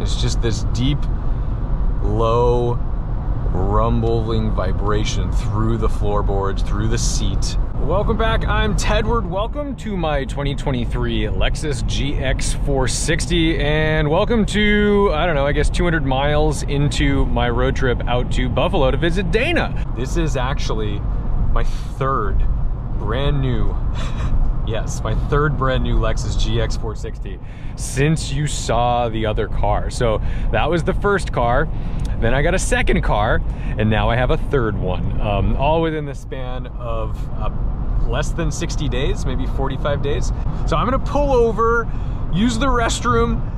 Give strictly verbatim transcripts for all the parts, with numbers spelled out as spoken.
It's just this deep, low, rumbling vibration through the floorboards, through the seat. Welcome back, I'm Tedward. Welcome to my twenty twenty-three Lexus G X four sixty, and welcome to, I don't know, I guess two hundred miles into my road trip out to Buffalo to visit Dana. This is actually my third brand new, yes, my third brand new Lexus G X four sixty since you saw the other car. So that was the first car. Then I got a second car, and now I have a third one, um, all within the span of uh, less than sixty days, maybe forty-five days. So I'm gonna pull over, use the restroom,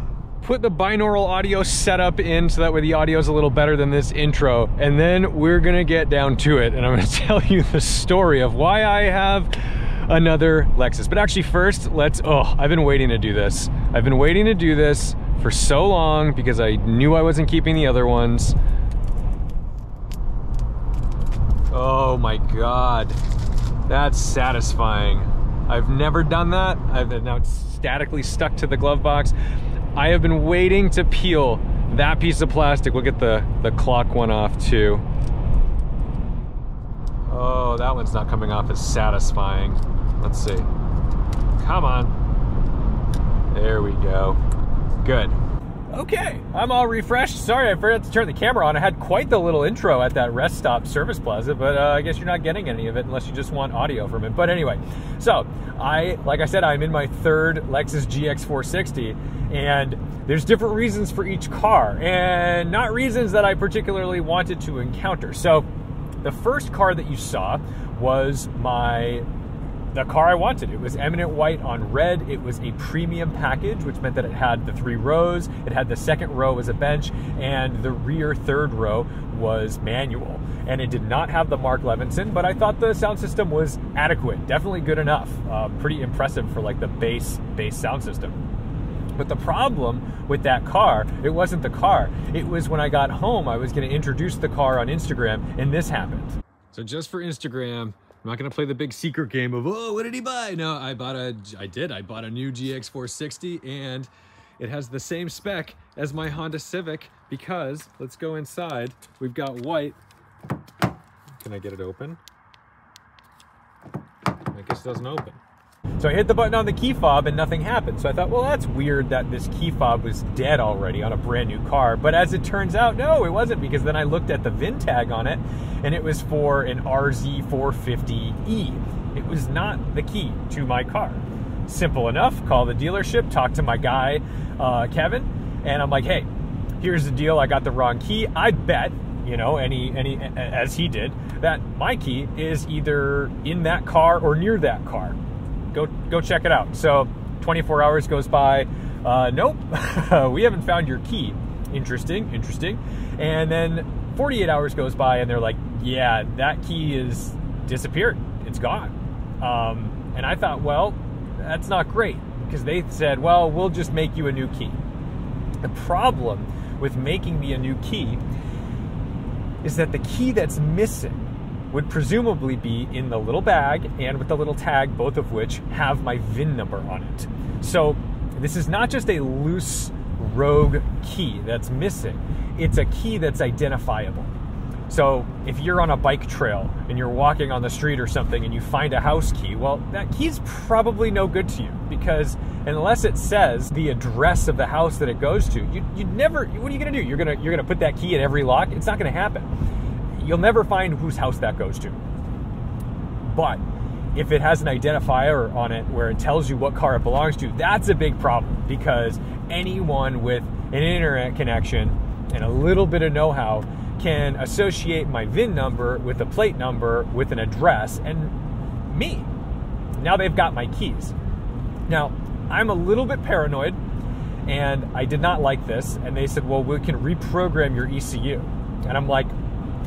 put the binaural audio setup in so that way the audio is a little better than this intro, and then we're gonna get down to it, and I'm gonna tell you the story of why I have another Lexus. But actually first, let's, oh, I've been waiting to do this. I've been waiting to do this for so long because I knew I wasn't keeping the other ones. Oh my God, that's satisfying. I've never done that. I've now statically stuck to the glove box. I have been waiting to peel that piece of plastic. We'll get the, the clock one off too. Oh, that one's not coming off as satisfying. Let's see, come on. There we go. Good. Okay, I'm all refreshed. Sorry, I forgot to turn the camera on. I had quite the little intro at that rest stop service plaza, but uh, I guess you're not getting any of it unless you just want audio from it. But anyway, so I, like I said, I'm in my third Lexus G X four sixty, and there's different reasons for each car, and not reasons that I particularly wanted to encounter. So the first car that you saw was my the car I wanted. It was eminent white on red. It was a premium package, which meant that it had the three rows, it had the second row as a bench, and the rear third row was manual. And it did not have the Mark Levinson, but I thought the sound system was adequate, definitely good enough. Uh, pretty impressive for like the base, base sound system. But the problem with that car, it wasn't the car. It was when I got home, I was gonna introduce the car on Instagram, and this happened. So just for Instagram, I'm not gonna play the big secret game of, oh, what did he buy? No, I bought a, I did, I bought a new G X four sixty, and it has the same spec as my Honda Civic because, let's go inside, we've got white. Can I get it open? I guess it doesn't open. So I hit the button on the key fob and nothing happened. So I thought, well, that's weird that this key fob was dead already on a brand new car. But as it turns out, no, it wasn't, because then I looked at the V I N tag on it, and it was for an R Z four fifty E. It was not the key to my car. Simple enough, call the dealership, talk to my guy, uh, Kevin, and I'm like, hey, here's the deal, I got the wrong key. I bet, you know, any, any, as he did, that my key is either in that car or near that car. Go, go check it out. So twenty-four hours goes by. Uh, nope, we haven't found your key. Interesting, interesting. And then forty-eight hours goes by, and they're like, yeah, that key is disappeared. It's gone. Um, and I thought, well, that's not great, because they said, well, we'll just make you a new key. The problem with making me a new key is that the key that's missing would presumably be in the little bag and with the little tag, both of which have my V I N number on it. So this is not just a loose rogue key that's missing, it's a key that's identifiable. So if you're on a bike trail and you're walking on the street or something and you find a house key, well, that key's probably no good to you, because unless it says the address of the house that it goes to, you, you'd never, what are you gonna do? You're gonna, you're gonna put that key in every lock? It's not gonna happen. You'll never find whose house that goes to. But if it has an identifier on it where it tells you what car it belongs to, that's a big problem, because anyone with an internet connection and a little bit of know-how can associate my V I N number with a plate number, with an address, and me. Now they've got my keys. Now, I'm a little bit paranoid, and I did not like this, and they said, well, we can reprogram your E C U. And I'm like,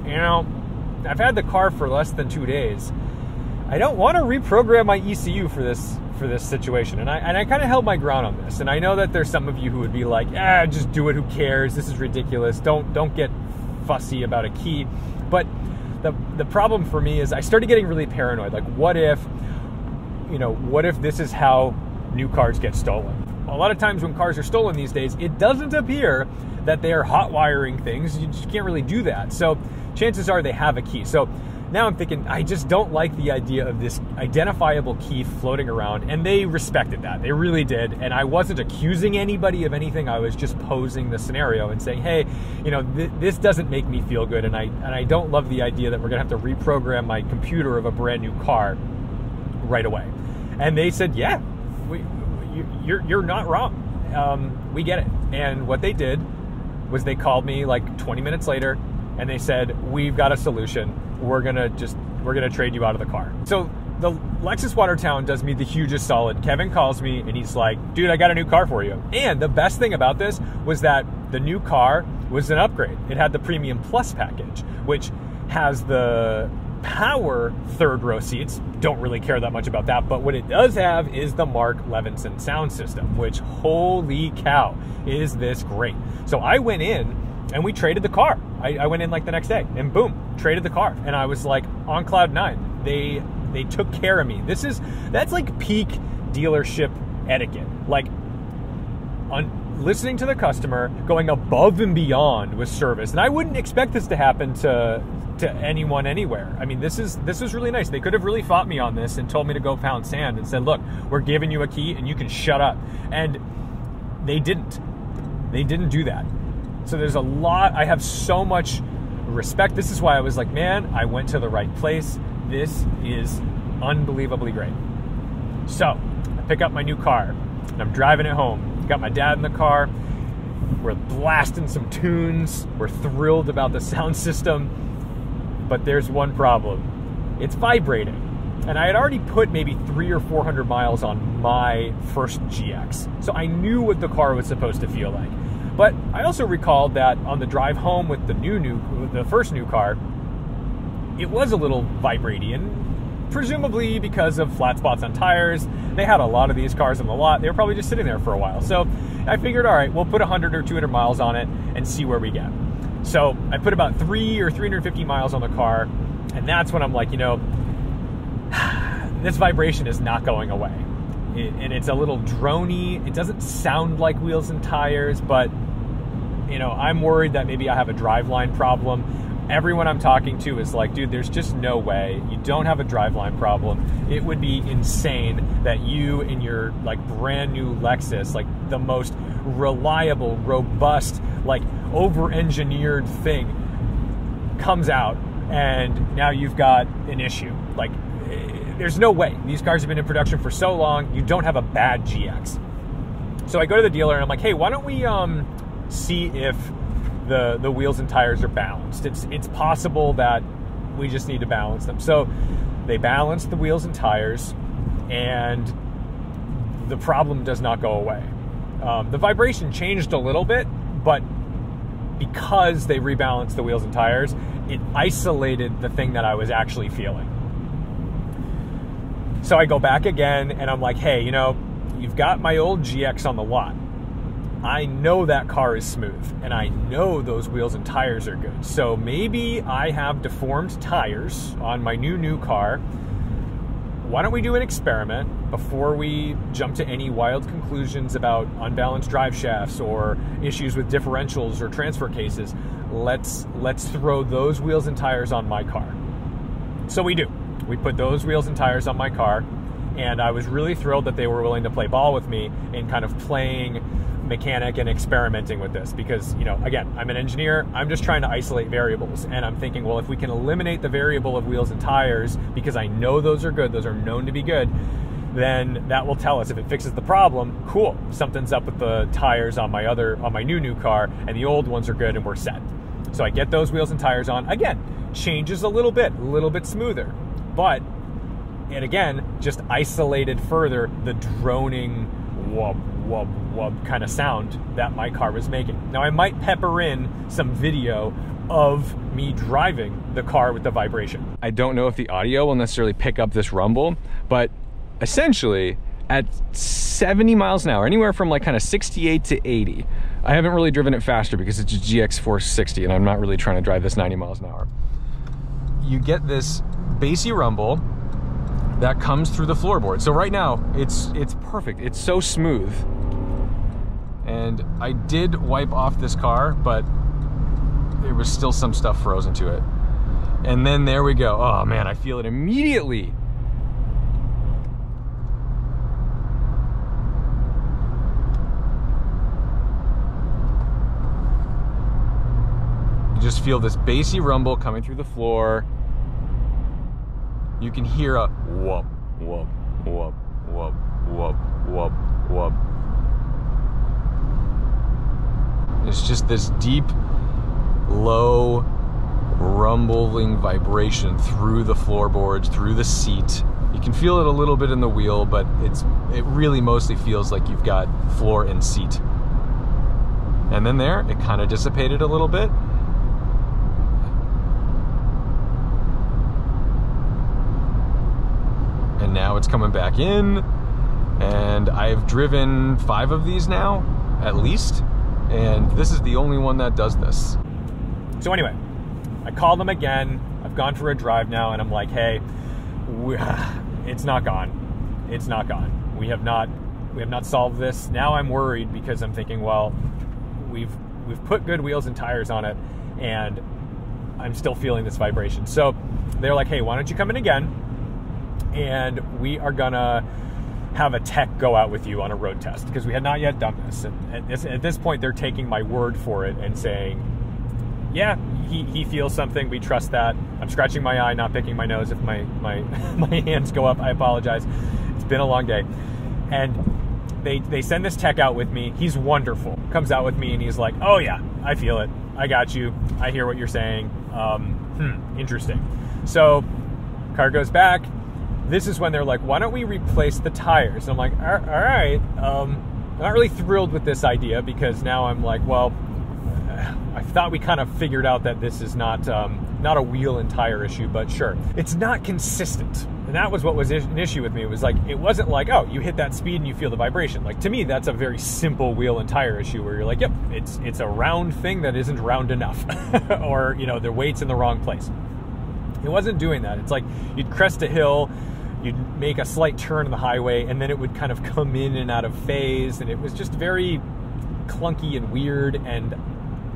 you know, I've had the car for less than two days. I don't want to reprogram my E C U for this for this situation. And I and I kind of held my ground on this. And I know that there's some of you who would be like, ah, just do it. Who cares? This is ridiculous. Don't don't get fussy about a key. But the the problem for me is I started getting really paranoid. Like, what if, you know, what if this is how new cars get stolen? a lot of times when cars are stolen these days, it doesn't appear that they are hot wiring things. You just can't really do that. So chances are they have a key. So now I'm thinking, I just don't like the idea of this identifiable key floating around. And they respected that. They really did. And I wasn't accusing anybody of anything. I was just posing the scenario and saying, hey, you know, th this doesn't make me feel good. And I, and I don't love the idea that we're going to have to reprogram my computer of a brand new car right away. And they said, yeah, we, you, you're, you're not wrong. Um, we get it. And what they did was they called me like twenty minutes later and they said, we've got a solution. We're gonna just, we're gonna trade you out of the car. So the Lexus Watertown does me the hugest solid. Kevin calls me and he's like, dude, I got a new car for you. And the best thing about this was that the new car was an upgrade. It had the Premium Plus package, which has the power third row seats. Don't really care that much about that. But what it does have is the Mark Levinson sound system, which, holy cow, is this great. So I went in and we traded the car. I, I went in like the next day and boom, traded the car. And I was like on cloud nine. They they took care of me. This is, that's like peak dealership etiquette. Like on, listening to the customer, going above and beyond with service. And I wouldn't expect this to happen to, to anyone anywhere. I mean, this is, this is really nice. They could have really fought me on this and told me to go pound sand and said, look, we're giving you a key and you can shut up. And they didn't. They didn't do that. So there's a lot, I have so much respect. This is why I was like, man, I went to the right place. This is unbelievably great. So I pick up my new car and I'm driving it home. Got my dad in the car. We're blasting some tunes. We're thrilled about the sound system, but there's one problem. It's vibrating. And I had already put maybe three or four hundred miles on my first G X. So I knew what the car was supposed to feel like. But I also recalled that on the drive home with the new, new, the first new car, it was a little vibratory, and presumably because of flat spots on tires. They had a lot of these cars on the lot. They were probably just sitting there for a while. So I figured, all right, we'll put a hundred or two hundred miles on it and see where we get. So I put about three or three hundred fifty miles on the car, and that's when I'm like, you know, this vibration is not going away. It, and it's a little droney. It doesn't sound like wheels and tires, but you know, I'm worried that maybe I have a driveline problem. Everyone I'm talking to is like, dude, there's just no way you don't have a driveline problem. It would be insane that you and your like brand new Lexus, like the most reliable, robust, like over-engineered thing comes out and now you've got an issue. Like, there's no way. These cars have been in production for so long. You don't have a bad G X. So I go to the dealer and I'm like, hey, why don't we um, see if the the wheels and tires are balanced? It's it's possible that we just need to balance them. So they balanced the wheels and tires, and the problem does not go away. Um, the vibration changed a little bit, but because they rebalanced the wheels and tires, it isolated the thing that I was actually feeling. So I go back again and I'm like, hey, you know, you've got my old G X on the lot. I know that car is smooth and I know those wheels and tires are good. So maybe I have deformed tires on my new, new car. Why don't we do an experiment before we jump to any wild conclusions about unbalanced drive shafts or issues with differentials or transfer cases? Let's, let's throw those wheels and tires on my car. So we do. We put those wheels and tires on my car, and I was really thrilled that they were willing to play ball with me in kind of playing mechanic and experimenting with this because, you know, again, I'm an engineer. I'm just trying to isolate variables, and I'm thinking, well, if we can eliminate the variable of wheels and tires because I know those are good, those are known to be good, then that will tell us if it fixes the problem, cool, something's up with the tires on my other, on my new, new car, and the old ones are good and we're set. So I get those wheels and tires on. Again, changes a little bit, a little bit smoother. But it again just isolated further the droning wub wub wub kind of sound that my car was making. Now I might pepper in some video of me driving the car with the vibration. I don't know if the audio will necessarily pick up this rumble, but essentially at seventy miles an hour, anywhere from like kind of sixty-eight to eighty, I haven't really driven it faster because it's a G X four sixty and I'm not really trying to drive this ninety miles an hour. You get this bassy rumble that comes through the floorboard. So right now it's it's perfect. It's so smooth. And I did wipe off this car, but there was still some stuff frozen to it. And then there we go. Oh man, I feel it immediately. You just feel this bassy rumble coming through the floor. You can hear a whoop, whoop, whoop, whoop, whoop, whoop, whoop. It's just this deep, low, rumbling vibration through the floorboards, through the seat. You can feel it a little bit in the wheel, but it's it really mostly feels like you've got floor and seat. And then there, it kind of dissipated a little bit. And now it's coming back in. And I've driven five of these now, at least. And this is the only one that does this. So anyway, I called them again. I've gone for a drive now and I'm like, hey, we, it's not gone. It's not gone. We have not, we have not solved this. Now I'm worried because I'm thinking, well, we've, we've put good wheels and tires on it and I'm still feeling this vibration. So they're like, hey, why don't you come in again? And we are gonna have a tech go out with you on a road test, because we had not yet done this. And at this, at this point, they're taking my word for it and saying, yeah, he, he feels something, we trust that. I'm scratching my eye, not picking my nose. If my, my, my hands go up, I apologize. It's been a long day. And they, they send this tech out with me. He's wonderful. Comes out with me and he's like, oh yeah, I feel it. I got you. I hear what you're saying. Um, hmm, interesting. So car goes back. This is when they're like, why don't we replace the tires? And I'm like, all right, um, I'm not really thrilled with this idea, because now I'm like, well, I thought we kind of figured out that this is not, um, not a wheel and tire issue, but sure. It's not consistent. And that was what was an issue with me. It was like, it wasn't like, oh, you hit that speed and you feel the vibration. Like, to me, that's a very simple wheel and tire issue where you're like, yep, it's, it's a round thing that isn't round enough or, you know, the weight's in the wrong place. It wasn't doing that. It's like you'd crest a hill, you'd make a slight turn on the highway, and then it would kind of come in and out of phase, and it was just very clunky and weird and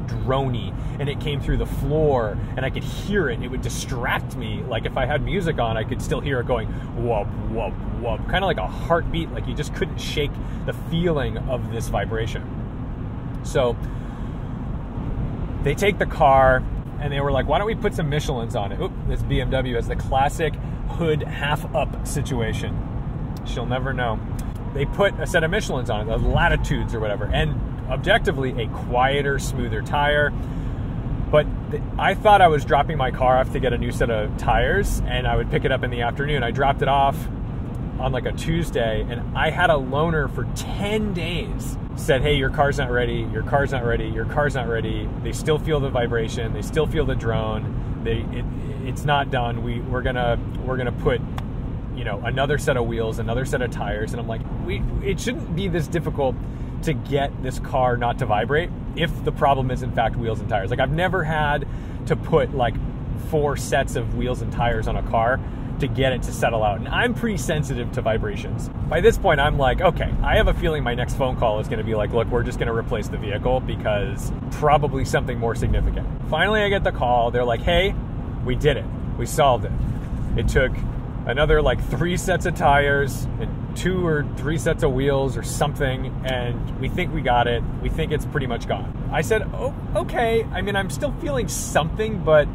droney, and it came through the floor, and I could hear it. It would distract me. Like, if I had music on, I could still hear it going, whoop, whoop, whoop, kind of like a heartbeat. Like, you just couldn't shake the feeling of this vibration. So they take the car, and they were like, why don't we put some Michelins on it? Oop, this B M W has the classic hood half up situation. She'll never know. They put a set of Michelins on it, the Latitudes or whatever, and objectively a quieter, smoother tire. But I thought I was dropping my car off to get a new set of tires and I would pick it up in the afternoon. I dropped it off on like a Tuesday, and I had a loaner for ten days. Said, hey, your car's not ready, your car's not ready, your car's not ready. They still feel the vibration, they still feel the drone, they, it, it's not done. We, we're gonna, we're gonna put, you know, another set of wheels, another set of tires. And I'm like, we, it shouldn't be this difficult to get this car not to vibrate if the problem is in fact wheels and tires. Like, I've never had to put like four sets of wheels and tires on a car to get it to settle out. And I'm pretty sensitive to vibrations. By this point, I'm like, okay, I have a feeling my next phone call is gonna be like, look, we're just gonna replace the vehicle because probably something more significant. Finally, I get the call. They're like, hey, we did it. We solved it. It took another like three sets of tires and two or three sets of wheels or something, and we think we got it. We think it's pretty much gone. I said, oh, okay. I mean, I'm still feeling something, but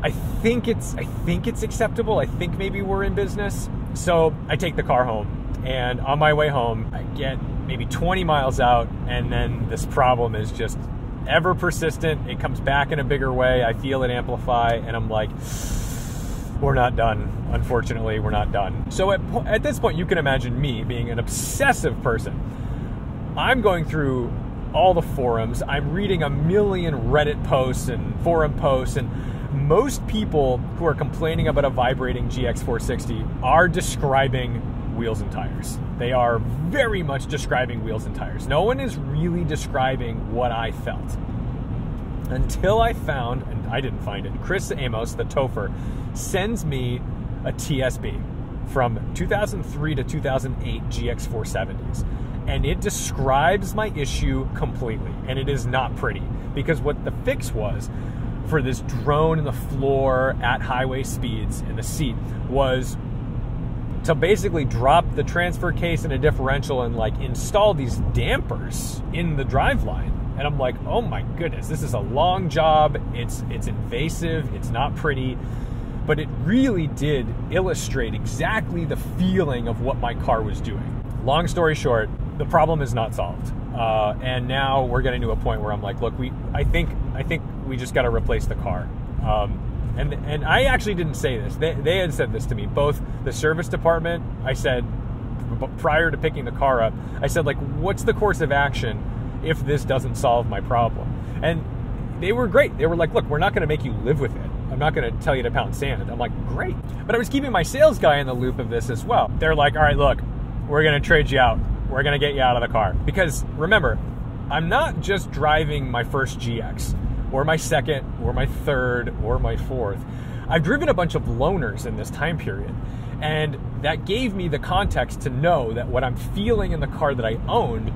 I think it's I think it's acceptable. I think maybe we're in business. So I take the car home, and on my way home, I get maybe twenty miles out, and then this problem is just ever persistent. It comes back in a bigger way. I feel it amplify, and I'm like, we're not done. Unfortunately, we're not done. So at, at this point, you can imagine me being an obsessive person. I'm going through all the forums. I'm reading a million Reddit posts and forum posts, and most people who are complaining about a vibrating G X four sixty are describing wheels and tires. They are very much describing wheels and tires. No one is really describing what I felt. Until I found, and I didn't find it, Chris Amos, the Topher, sends me a T S B from two thousand three to two thousand eight G X four seventies. and it describes my issue completely, and it is not pretty, because what the fix was for this drone in the floor at highway speeds in the seat was to basically drop the transfer case in a differential and like install these dampers in the driveline. And I'm like, oh my goodness, this is a long job. It's, it's invasive, it's not pretty, but it really did illustrate exactly the feeling of what my car was doing. Long story short, the problem is not solved. Uh, and now we're getting to a point where I'm like, look, we, I think, I think we just got to replace the car. Um, and, and I actually didn't say this. They, they had said this to me, both the service department. I said, prior to picking the car up, I said, like, what's the course of action if this doesn't solve my problem? And they were great. They were like, look, we're not going to make you live with it. I'm not going to tell you to pound sand. I'm like, great. But I was keeping my sales guy in the loop of this as well. They're like, all right, look, we're going to trade you out. We're going to get you out of the car. Because remember, I'm not just driving my first G X or my second or my third or my fourth. I've driven a bunch of loaners in this time period. And that gave me the context to know that what I'm feeling in the car that I owned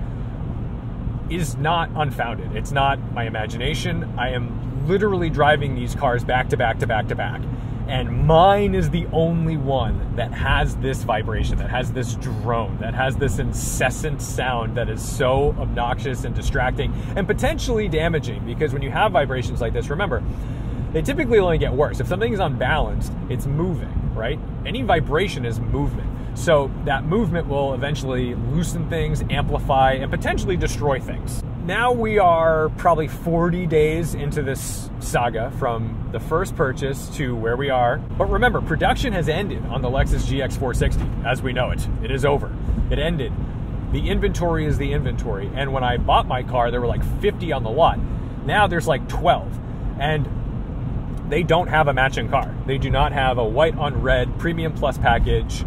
is not unfounded. It's not my imagination. I am literally driving these cars back to back to back to back. And mine is the only one that has this vibration, that has this drone, that has this incessant sound that is so obnoxious and distracting and potentially damaging, because when you have vibrations like this, remember, they typically only get worse. If something's unbalanced, it's moving, right? Any vibration is movement. So that movement will eventually loosen things, amplify, and potentially destroy things. Now we are probably forty days into this saga from the first purchase to where we are. But remember, production has ended on the Lexus G X four sixty as we know it. It is over. It ended. The inventory is the inventory. And when I bought my car, there were like fifty on the lot. Now there's like twelve. And they don't have a matching car. They do not have a white on red premium plus package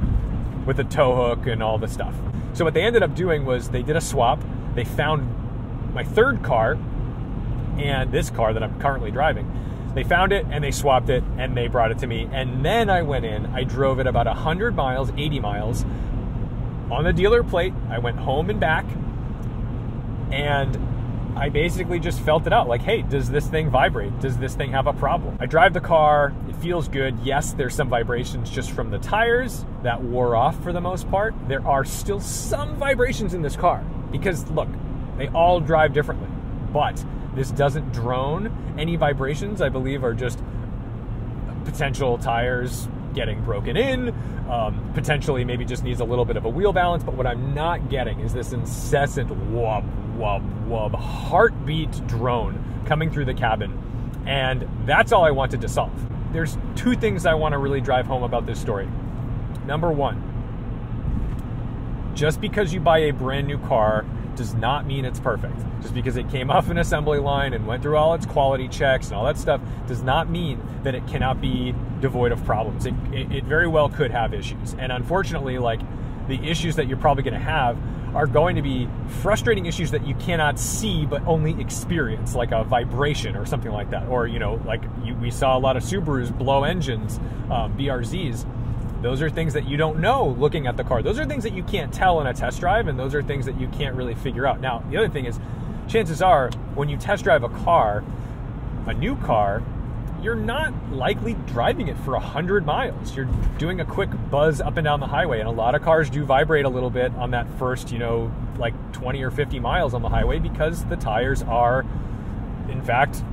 with a tow hook and all the stuff. So what they ended up doing was they did a swap. They found my third car and this car that I'm currently driving. They found it and they swapped it and they brought it to me. And then I went in, I drove it about a hundred miles, eighty miles on the dealer plate. I went home and back and I basically just felt it out. Like, hey, does this thing vibrate? Does this thing have a problem? I drive the car, it feels good. Yes, there's some vibrations just from the tires that wore off for the most part. There are still some vibrations in this car because look, they all drive differently, but this doesn't drone. Any vibrations, I believe, are just potential tires getting broken in, um, potentially maybe just needs a little bit of a wheel balance. But what I'm not getting is this incessant whoop, whoop, whoop heartbeat drone coming through the cabin. And that's all I wanted to solve. There's two things I want to really drive home about this story. Number one, just because you buy a brand new car does not mean it's perfect. Just because it came off an assembly line and went through all its quality checks and all that stuff does not mean that it cannot be devoid of problems. It, it, it very well could have issues. And unfortunately, like, the issues that you're probably gonna have are going to be frustrating issues that you cannot see but only experience, like a vibration or something like that. Or, you know, like you, we saw a lot of Subarus blow engines, um, B R Zs. Those are things that you don't know looking at the car. Those are things that you can't tell in a test drive, and those are things that you can't really figure out. Now, the other thing is, chances are when you test drive a car, a new car, you're not likely driving it for a hundred miles. You're doing a quick buzz up and down the highway, and a lot of cars do vibrate a little bit on that first, you know, like twenty or fifty miles on the highway because the tires are, in fact,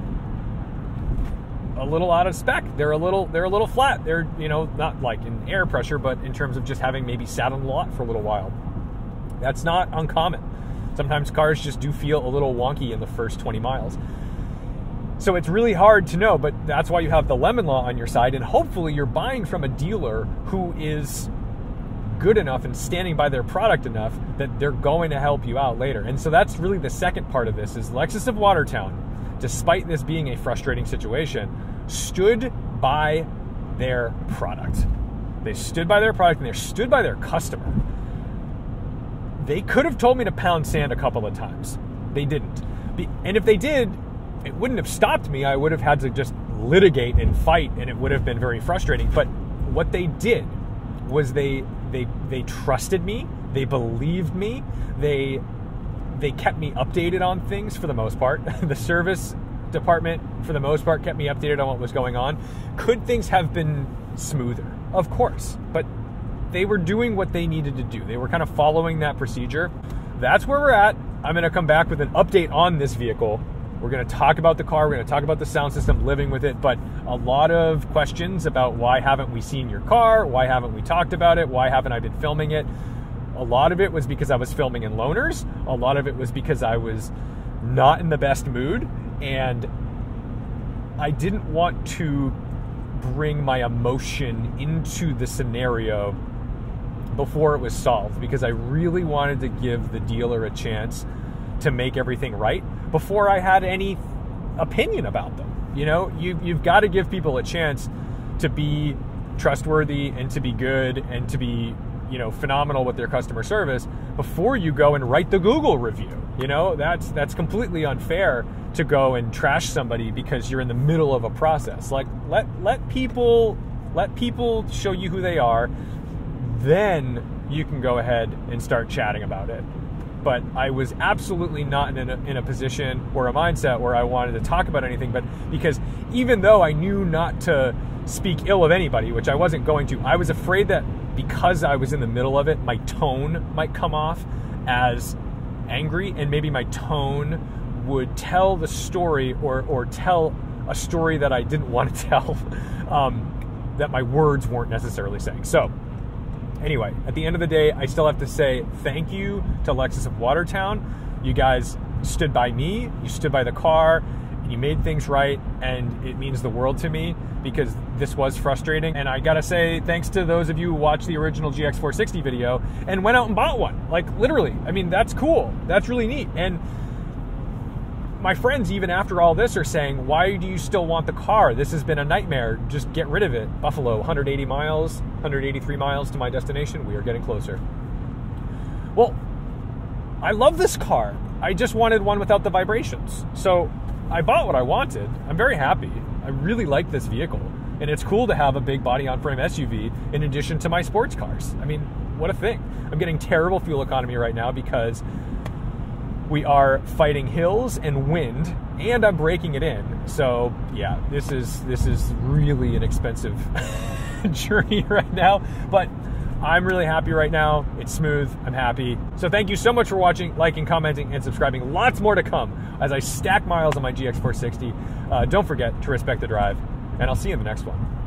a little out of spec. They're a little, they're a little flat. They're, you know, not like in air pressure, but in terms of just having maybe sat on the lot for a little while. That's not uncommon. Sometimes cars just do feel a little wonky in the first twenty miles. So it's really hard to know, but that's why you have the lemon law on your side. And hopefully you're buying from a dealer who is good enough and standing by their product enough that they're going to help you out later. And so that's really the second part of this is Lexus of Watertown, despite this being a frustrating situation, stood by their product. They stood by their product and they stood by their customer. They could have told me to pound sand a couple of times. They didn't. And if they did, it wouldn't have stopped me. I would have had to just litigate and fight, and it would have been very frustrating. But what they did was they they they trusted me. They believed me. They they kept me updated on things for the most part. The service department, for the most part, kept me updated on what was going on. Could things have been smoother? Of course, but they were doing what they needed to do. They were kind of following that procedure. That's where we're at. I'm gonna come back with an update on this vehicle. We're gonna talk about the car, we're gonna talk about the sound system, living with it, but a lot of questions about why haven't we seen your car? Why haven't we talked about it? Why haven't I been filming it? A lot of it was because I was filming in loaners. A lot of it was because I was not in the best mood, and I didn't want to bring my emotion into the scenario before it was solved, because I really wanted to give the dealer a chance to make everything right before I had any opinion about them. You know, you, you've got to give people a chance to be trustworthy and to be good and to be, you know, phenomenal with their customer service before you go and write the Google review. You know, that's that's completely unfair to go and trash somebody because you're in the middle of a process. Like, let let people let people show you who they are. Then you can go ahead and start chatting about it. But I was absolutely not in a, in a position or a mindset where I wanted to talk about anything, but because even though I knew not to speak ill of anybody, which I wasn't going to, I was afraid that because I was in the middle of it, my tone might come off as angry, and maybe my tone would tell the story or, or tell a story that I didn't want to tell, um, that my words weren't necessarily saying. So anyway, at the end of the day, I still have to say thank you to Lexus of Watertown. You guys stood by me, you stood by the car, and you made things right, and it means the world to me because this was frustrating. And I gotta say thanks to those of you who watched the original G X four sixty video and went out and bought one. Like, literally, I mean, that's cool. That's really neat. And my friends, even after all this, are saying, why do you still want the car? This has been a nightmare. Just get rid of it. Buffalo, one hundred eighty miles, one hundred eighty-three miles to my destination. We are getting closer. Well, I love this car. I just wanted one without the vibrations. So I bought what I wanted. I'm very happy. I really like this vehicle. And it's cool to have a big body on frame S U V in addition to my sports cars. I mean, what a thing. I'm getting terrible fuel economy right now because we are fighting hills and wind, and I'm breaking it in. So yeah, this is this is really an expensive journey right now, but I'm really happy right now. It's smooth, I'm happy. So thank you so much for watching, liking, commenting, and subscribing. Lots more to come as I stack miles on my G X four sixty. Uh, don't forget to respect the drive, and I'll see you in the next one.